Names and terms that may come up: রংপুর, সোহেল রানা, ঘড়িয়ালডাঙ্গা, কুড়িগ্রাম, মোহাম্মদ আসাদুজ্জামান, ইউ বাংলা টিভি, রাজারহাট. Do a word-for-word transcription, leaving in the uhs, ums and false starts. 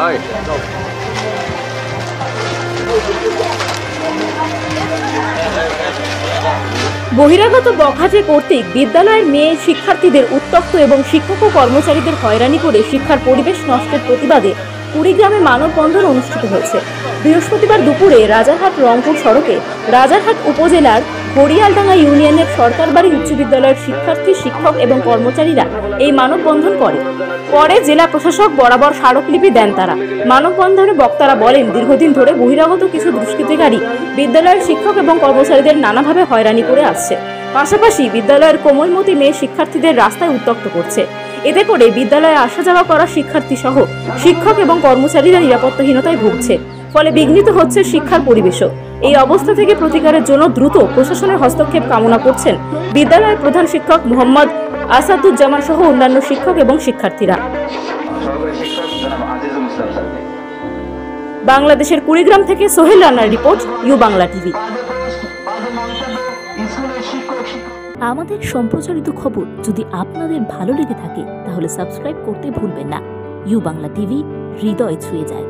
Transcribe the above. Hi. বহিরাগত বখাটে কর্তৃক বিদ্যালয়ের মেয়ে শিক্ষার্থীদের উত্তক্ত এবং শিক্ষক ও কর্মচারীদের হয়রানি করে শিক্ষার পরিবেশ নষ্টের প্রতিবাদে কুড়িগ্রামে মানববন্ধন অনুষ্ঠিত হয়েছে। বৃহস্পতিবার দুপুরে রাজারহাট রংপুর সড়কে রাজারহাট উপজেলার হরিয়ালডাঙ্গা ইউনিয়নের সরকারবাড়ি উচ্চ বিদ্যালয়ের শিক্ষার্থী, শিক্ষক এবং কর্মচারীরা এই মানববন্ধন করে। পরে জেলা প্রশাসক বরাবর স্মারকলিপি দেন তারা। মানববন্ধনে বক্তারা বলেন, দীর্ঘদিন ধরে বহিরাগত কিছু দুষ্কৃতিকারী বিদ্যালয়ের শিক্ষক এবং কর্মচারীদের নানাভাবে হয়রানি করে আসছে। পাশাপাশি বিদ্যালয়ের কোমলমতি মেয়ে শিক্ষার্থীদের রাস্তায় উত্তক্ত করছে। এতে করে বিদ্যালয়ে আসা যাওয়া করা শিক্ষার্থী সহ শিক্ষক এবং কর্মচারীরা নিরাপত্তাহীনতায় ভুগছে, ফলে বিঘ্নিত হচ্ছে শিক্ষার পরিবেশও। এই অবস্থা থেকে প্রতিকারের জন্য দ্রুত প্রশাসনের হস্তক্ষেপ কামনা করছেন বিদ্যালয়ের প্রধান শিক্ষক মোহাম্মদ আসাদুজ্জামান সহ অন্যান্য শিক্ষক এবং শিক্ষার্থীরা। বাংলাদেশের কুড়িগ্রাম থেকে সোহেল রানার রিপোর্ট, ইউ বাংলা টিভি। আমাদের সম্প্রচারিত খবর যদি আপনাদের ভালো লেগে থাকে তাহলে সাবস্ক্রাইব করতে ভুলবেন না। ইউ বাংলা টিভি, হৃদয় ছুঁয়ে যায়।